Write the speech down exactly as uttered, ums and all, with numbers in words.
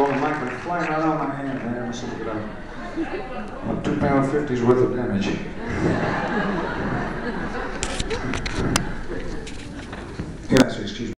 golden micro flying right out of my hand, man. I said, look at that. About two pound fifties worth of damage. Yes, excuse me.